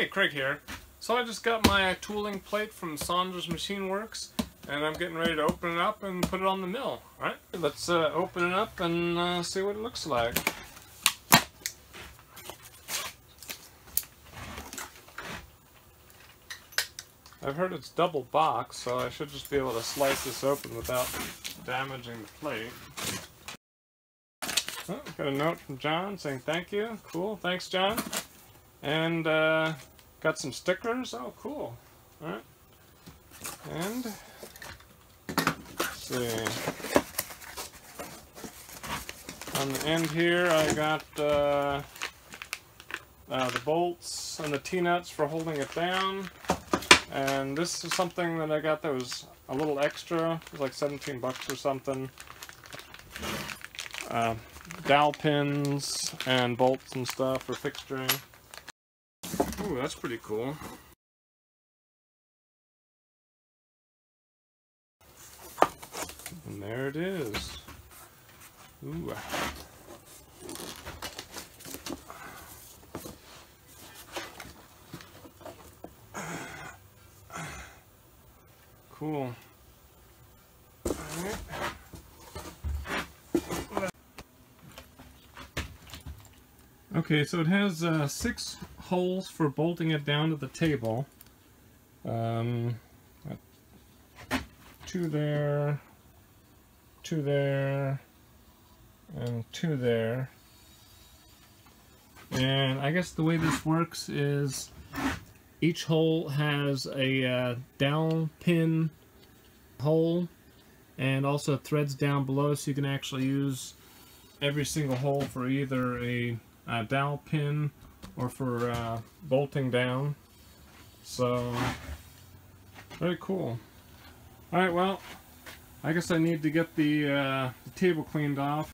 Hey, Craig here. So I just got my tooling plate from Saunders Machine Works, and I'm getting ready to open it up and put it on the mill. All right, let's open it up and see what it looks like. I've heard it's double box, so I should just be able to slice this open without damaging the plate. Oh, got a note from John saying thank you. Cool, thanks John. And got some stickers. Oh, cool. All right. And let's see. On the end here, I got the bolts and the T-nuts for holding it down. And this is something that I got that was a little extra. It was like 17 bucks or something. Dowel pins and bolts and stuff for fixturing. Ooh, that's pretty cool. And there it is. Ooh. Cool. All right. Okay, so it has 6 holes for bolting it down to the table. 2 there, 2 there, and 2 there. And I guess the way this works is each hole has a dowel pin hole and also threads down below, so you can actually use every single hole for either a dowel pin or for bolting down. So, very cool. Alright, well, I guess I need to get the table cleaned off.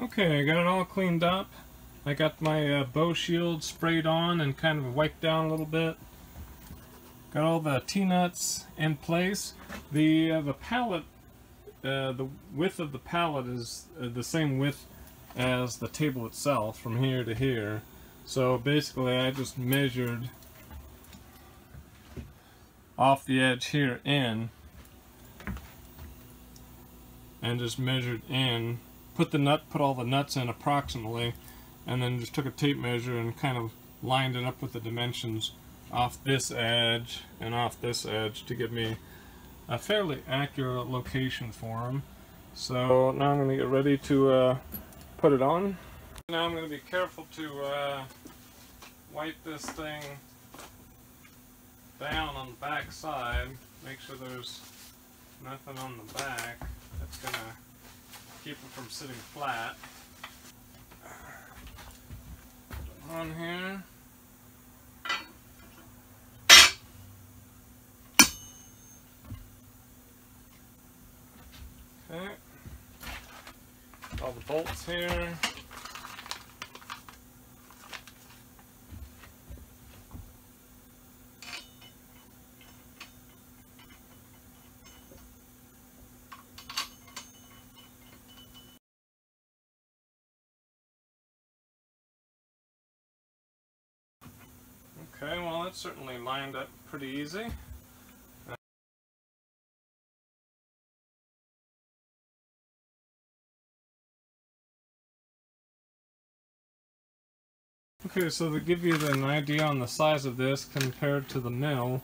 Okay, I got it all cleaned up. I got my bow shield sprayed on and kind of wiped down a little bit. Got all the T-nuts in place. The pallet, the width of the pallet is the same width as the table itself from here to here. So basically I just measured off the edge here in, and just measured in, put all the nuts in approximately, and then just took a tape measure and kind of lined it up with the dimensions off this edge and off this edge to give me a fairly accurate location for them. So now I'm going to get ready to put it on. Now I'm going to be careful to wipe this thing down on the back side, make sure there's nothing on the back that's going to keep it from sitting flat. On here. Okay. All the bolts here. Okay, well that's certainly lined up pretty easy. Okay, so to give you an idea on the size of this compared to the mill,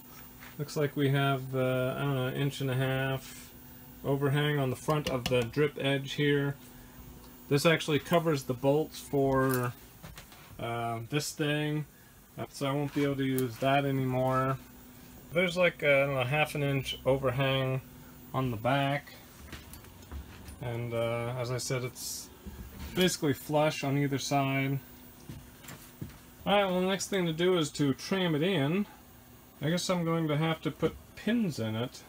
looks like we have the, I don't know, inch-and-a-half overhang on the front of the drip edge here. This actually covers the bolts for this thing. So I won't be able to use that anymore. There's like a, I don't know, ½ an inch overhang on the back, and as I said, it's basically flush on either side. Alright, well the next thing to do is to tram it in. I guess I'm going to have to put pins in it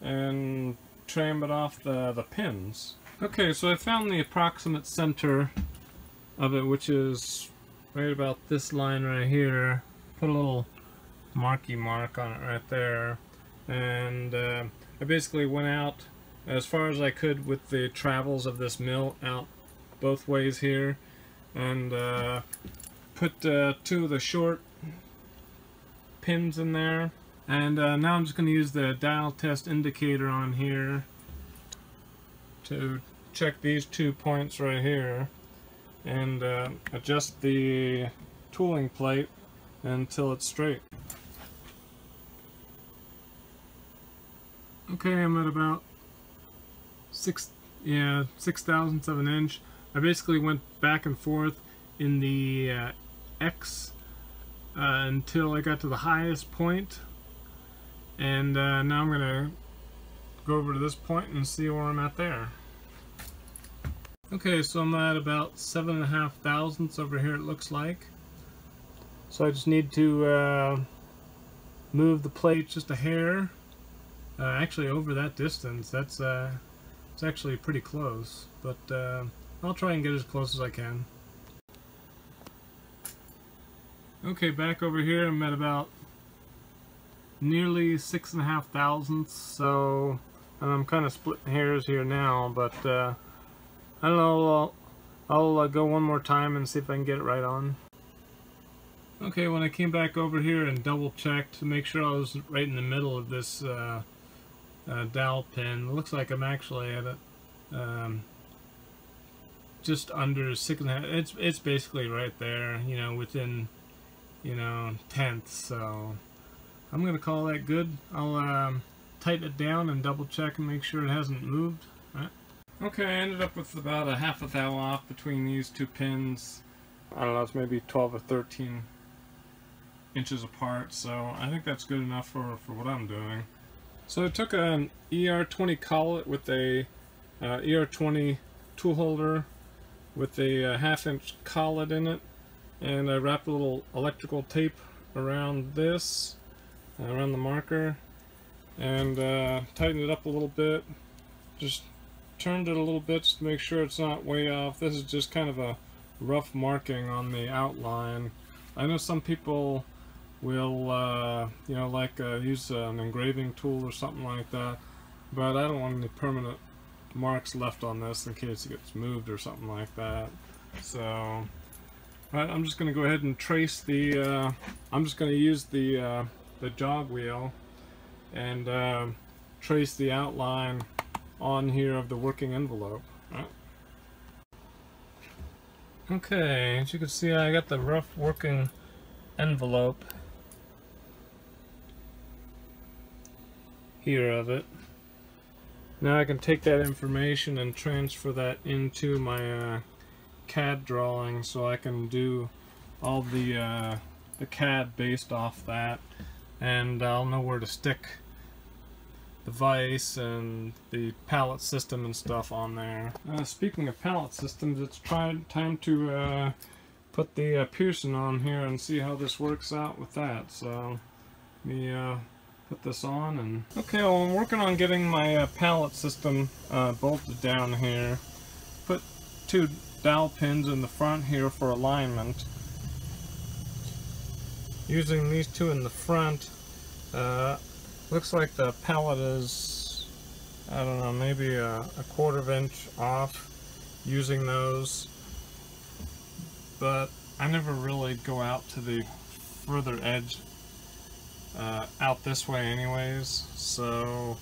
and tram it off the pins. Okay, so I found the approximate center of it, which is right about this line right here. Put a little marky mark on it right there, and I basically went out as far as I could with the travels of this mill out both ways here, and put two of the short pins in there. And now I'm just going to use the dial test indicator on here to check these 2 points right here, and adjust the tooling plate until it's straight. Okay, I'm at about 6 thousandths of an inch. I basically went back and forth in the X until I got to the highest point, and now I'm gonna go over to this point and see where I'm at there. Okay, so I'm at about 7.5 thousandths over here, it looks like. So I just need to move the plate just a hair, actually over that distance. That's it's actually pretty close, but I'll try and get as close as I can. Okay, back over here I'm at about nearly 6.5 thousandths, so I'm kind of splitting hairs here now, but I don't know, I'll go one more time and see if I can get it right on. Okay, when I came back over here and double checked to make sure I was right in the middle of this dowel pin, it looks like I'm actually at a, just under 6.5. It's basically right there, you know, within, you know, tenths. So I'm gonna call that good. I'll tighten it down and double check and make sure it hasn't moved. All right. Okay, I ended up with about a half a thou off between these two pins. I don't know, it's maybe 12 or 13 inches apart, so I think that's good enough for what I'm doing. So I took an ER20 collet with a ER20 tool holder with a half-inch collet in it, and I wrapped a little electrical tape around this, around the marker, and tightened it up a little bit. Just turned it a little bit just to make sure it's not way off. This is just kind of a rough marking on the outline. I know some people will, you know, like use an engraving tool or something like that, but I don't want any permanent marks left on this in case it gets moved or something like that. So, right, I'm just going to go ahead and trace the, I'm just going to use the jog wheel and trace the outline on here of the working envelope. Right. Okay, as you can see, I got the rough working envelope here of it. Now I can take that information and transfer that into my CAD drawing, so I can do all the CAD based off that, and I'll know where to stick the vise and the pallet system and stuff on there. Speaking of pallet systems, it's time to put the Pearson on here and see how this works out with that. So let me put this on. And okay, well, I'm working on getting my pallet system bolted down here. Put two dowel pins in the front here for alignment. Using these two in the front, looks like the pallet is, I don't know, maybe a quarter of an inch off using those, but I never really go out to the further edge out this way anyways, so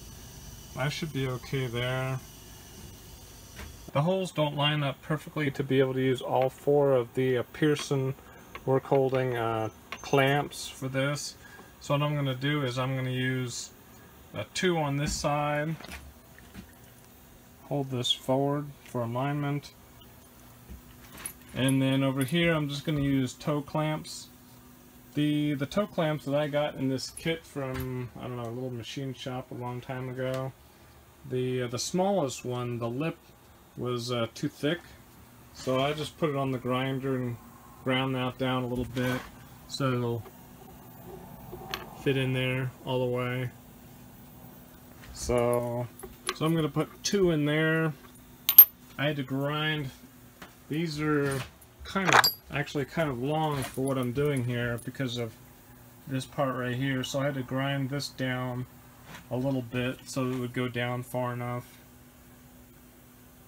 I should be okay there. The holes don't line up perfectly to be able to use all four of the Pearson work holding clamps for this. So what I'm going to do is I'm going to use two on this side, hold this forward for alignment, and then over here I'm just going to use toe clamps. The toe clamps that I got in this kit from, I don't know, a little machine shop a long time ago, the smallest one, the lip, was too thick, so I just put it on the grinder and ground that down a little bit so it'll fit in there all the way. So I'm gonna put two in there. I had to grind. These are actually kind of long for what I'm doing here because of this part right here, so I had to grind this down a little bit so it would go down far enough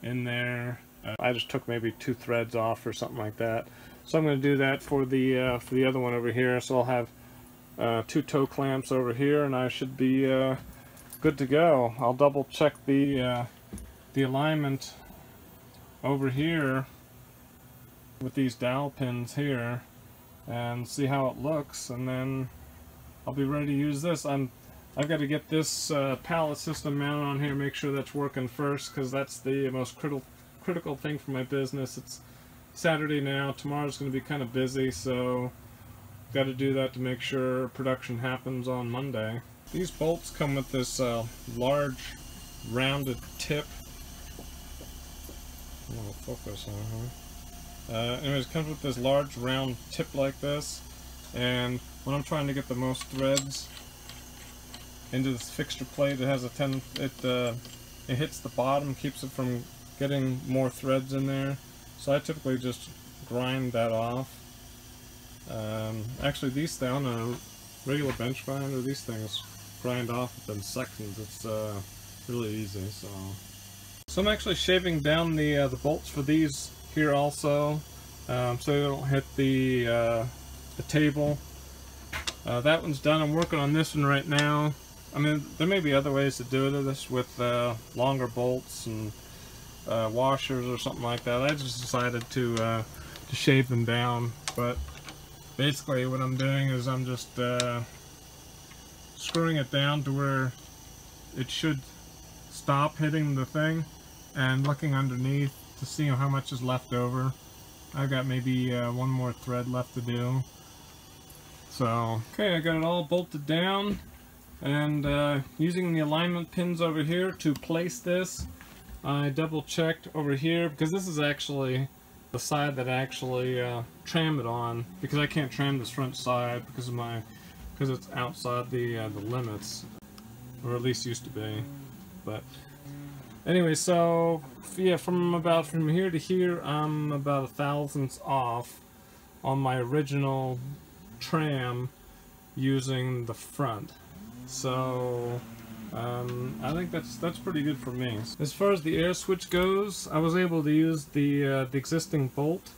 in there. I just took maybe two threads off or something like that. So I'm going to do that for the other one over here. So I'll have two toe clamps over here, and I should be good to go. I'll double check the alignment over here with these dowel pins here and see how it looks, and then I'll be ready to use this. I've got to get this pallet system mounted on here, make sure that's working first, because that's the most critical thing for my business. It's Saturday now, tomorrow's going to be kind of busy, so got to do that to make sure production happens on Monday. These bolts come with this large rounded tip. I'm going to focus on here. Anyways, it comes with this large round tip like this, and when I'm trying to get the most threads into this fixture plate, it has a it hits the bottom, keeps it from getting more threads in there. So I typically just grind that off. Actually, these things on a regular bench grinder, these things grind off within seconds. It's really easy. So I'm actually shaving down the bolts for these here also, so they don't hit the table. That one's done. I'm working on this one right now. I mean, there may be other ways to do this with longer bolts and washers or something like that. I just decided to shave them down, but basically what I'm doing is I'm just screwing it down to where it should stop hitting the thing and looking underneath to see how much is left over. I've got maybe one more thread left to do. So, okay, I got it all bolted down, and using the alignment pins over here to place this, I double checked over here, because this is actually the side that I actually tram it on, because I can't tram this front side because it's outside the limits, or at least used to be. But anyway, so yeah, from here to here, I'm about 1/1000th off on my original tram using the front. So I think that's pretty good for me. As far as the air switch goes, I was able to use the existing bolt.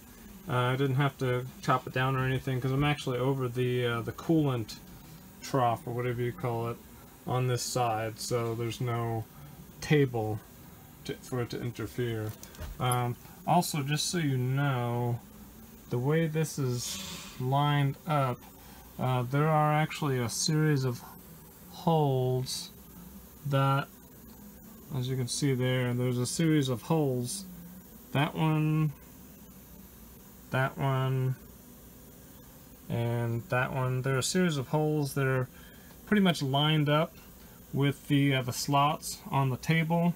I didn't have to chop it down or anything, because I'm actually over the coolant trough, or whatever you call it, on this side, so there's no table for it to interfere. Also, just so you know, the way this is lined up, there are actually a series of holes that, as you can see there, there's a series of holes. That one, and that one. There are a series of holes that are pretty much lined up with the slots on the table.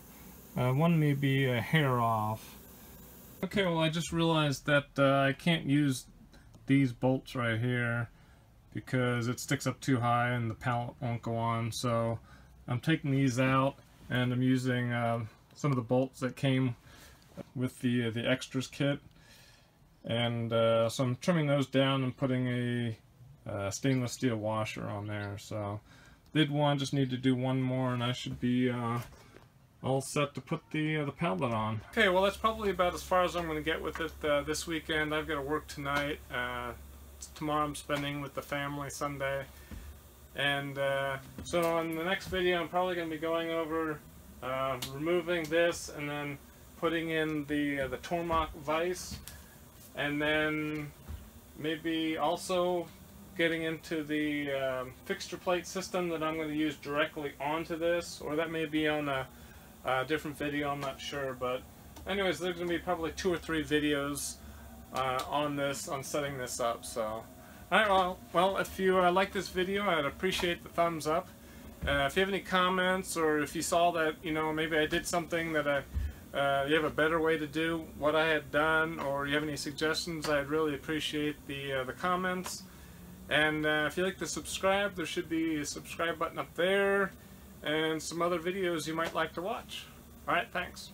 One may be a hair off. Okay, well, I just realized that I can't use these bolts right here because it sticks up too high and the pallet won't go on. So I'm taking these out, and I'm using some of the bolts that came with the extras kit, and so I'm trimming those down and putting a stainless steel washer on there. So did one, just need to do one more, and I should be all set to put the pallet on. Okay, well, that's probably about as far as I'm going to get with it this weekend. I've got to work tonight. Tomorrow I'm spending with the family Sunday, and so in the next video I'm probably going to be going over removing this and then putting in the Tormach vise, and then maybe also getting into the fixture plate system that I'm going to use directly onto this, or that may be on a different video, I'm not sure. But anyways, there's going to be probably 2 or 3 videos on this, on setting this up. So alright, well if you like this video, I'd appreciate the thumbs up. If you have any comments, or if you saw that, you know, maybe I did something that you have a better way to do what I had done, or you have any suggestions, I'd really appreciate the comments. And if you like to subscribe, there should be a subscribe button up there, and some other videos you might like to watch. Alright, thanks.